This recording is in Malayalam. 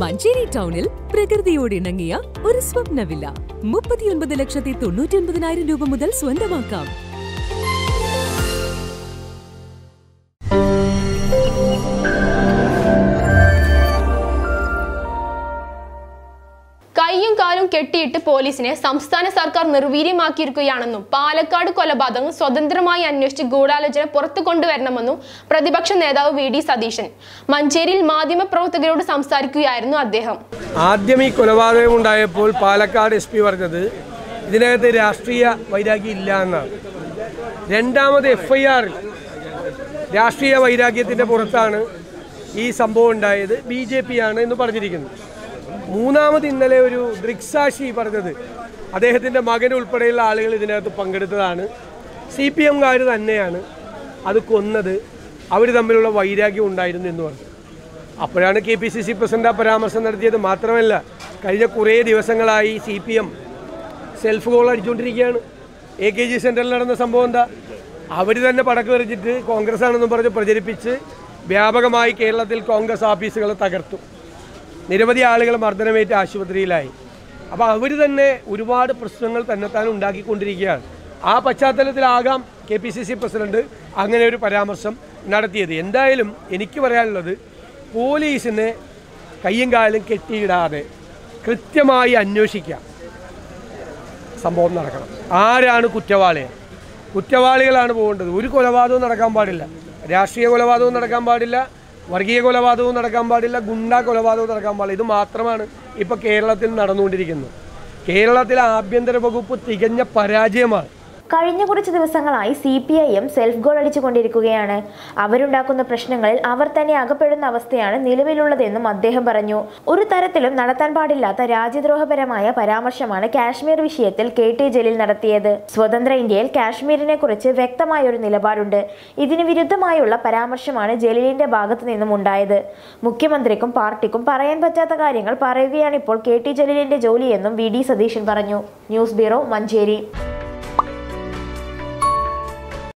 Mancheri Townil, പ്രകൃതിയോട് ഇണങ്ങിയ ഒരു സ്വപ്നവില്ല 39,99,000 രൂപ മുതൽ സ്വന്തമാക്കാം. കയ്യും കാലും കെട്ടിയിട്ട് പോലീസിനെ സംസ്ഥാന സർക്കാർ നിർവീര്യമാക്കിയിരിക്കുകയാണെന്നും പാലക്കാട് കൊലപാതകം സ്വതന്ത്രമായി അന്വേഷിച്ച് ഗൂഢാലോചന പുറത്തു കൊണ്ടുവരണമെന്നും പ്രതിപക്ഷ നേതാവ് വി ഡി സതീശൻ മഞ്ചേരിയിൽ മാധ്യമപ്രവർത്തകരോട് സംസാരിക്കുകയായിരുന്നു അദ്ദേഹം. ആദ്യം ഈ കൊലപാതകം ഉണ്ടായപ്പോൾ പാലക്കാട് എസ് പി പറഞ്ഞത് ഇതിനകത്ത് രാഷ്ട്രീയ വൈരാഗ്യം ഇല്ല എന്നാണ്. രണ്ടാമത് എഫ്ഐആറിൽ രാഷ്ട്രീയ വൈരാഗ്യത്തിൻ്റെ പുറത്താണ് ഈ സംഭവം ഉണ്ടായത്, ബി ജെ പി ആണ് എന്ന് പറഞ്ഞിരിക്കുന്നത്. മൂന്നാമത് ഇന്നലെ ഒരു ദൃക്സാക്ഷി പറഞ്ഞത് അദ്ദേഹത്തിൻ്റെ മകൻ ഉൾപ്പെടെയുള്ള ആളുകൾ ഇതിനകത്ത് പങ്കെടുത്തതാണ്, സി പി എംകാർ തന്നെയാണ് അത് കൊന്നത്, അവർ തമ്മിലുള്ള വൈരാഗ്യം ഉണ്ടായിരുന്നു എന്ന് പറഞ്ഞു. അപ്പോഴാണ് K P C C president ആ പരാമർശം നടത്തിയത്. മാത്രമല്ല, കഴിഞ്ഞ കുറേ ദിവസങ്ങളായി C P M self goal അടിച്ചുകൊണ്ടിരിക്കുകയാണ്. എ കെ ജി സെൻറ്ററിൽ നടന്ന സംഭവം എന്താ, അവർ തന്നെ പടക്കെറിഞ്ഞിട്ട് കോൺഗ്രസ് ആണെന്നും പറഞ്ഞ് പ്രചരിപ്പിച്ച് വ്യാപകമായി കേരളത്തിൽ കോൺഗ്രസ് ഓഫീസുകൾ തകർത്തു. നിരവധി ആളുകൾ മർദ്ദനമേറ്റ് ആശുപത്രിയിലായി. അപ്പോൾ അവർ തന്നെ ഒരുപാട് പ്രശ്നങ്ങൾ തന്നെത്താൻ ഉണ്ടാക്കിക്കൊണ്ടിരിക്കുകയാണ്. ആ പശ്ചാത്തലത്തിലാകാം K P C C president അങ്ങനെ ഒരു പരാമർശം നടത്തിയത്. എന്തായാലും എനിക്ക് പറയാനുള്ളത്, പോലീസിനെ കയ്യും കാലും കെട്ടിയിടാതെ കൃത്യമായി അന്വേഷിക്കാം, സംഭവം നടക്കണം. ആരാണ് കുറ്റവാളിയെ, കുറ്റവാളികളാണ് പോകേണ്ടത്. ഒരു കൊലപാതകവും നടക്കാൻ പാടില്ല, രാഷ്ട്രീയ കൊലപാതകവും നടക്കാൻ പാടില്ല, വർഗീയ കൊലപാതകവും നടക്കാൻ പാടില്ല, ഗുണ്ടാ കൊലപാതകവും നടക്കാൻ പാടില്ല. ഇത് മാത്രമാണ് ഇപ്പോൾ കേരളത്തിൽ നടന്നുകൊണ്ടിരിക്കുന്നത്. കേരളത്തിലെ ആഭ്യന്തര വകുപ്പ് തികഞ്ഞ പരാജയമാണ്. കഴിഞ്ഞ കുറച്ച് ദിവസങ്ങളായി C P I M self goal അടിച്ചുകൊണ്ടിരിക്കുകയാണ്. അവരുണ്ടാക്കുന്ന പ്രശ്നങ്ങളിൽ അവർ തന്നെ അകപ്പെടുന്ന അവസ്ഥയാണ് നിലവിലുള്ളതെന്നും അദ്ദേഹം പറഞ്ഞു. ഒരു തരത്തിലും നടത്താൻ പാടില്ലാത്ത രാജ്യദ്രോഹപരമായ പരാമർശമാണ് കാശ്മീർ വിഷയത്തിൽ കെ ടി ജലീൽ നടത്തിയത്. സ്വതന്ത്ര ഇന്ത്യയിൽ കാശ്മീരിനെ കുറിച്ച് വ്യക്തമായ ഒരു നിലപാടുണ്ട്. ഇതിന് വിരുദ്ധമായുള്ള പരാമർശമാണ് ജലീലിന്റെ ഭാഗത്തു നിന്നും ഉണ്ടായത്. മുഖ്യമന്ത്രിക്കും പാർട്ടിക്കും പറയാൻ പറ്റാത്ത കാര്യങ്ങൾ പറയുകയാണിപ്പോൾ കെ ടി ജലീലിന്റെ ജോലിയെന്നും വി ഡി സതീശൻ പറഞ്ഞു. News bureau, Manjeri.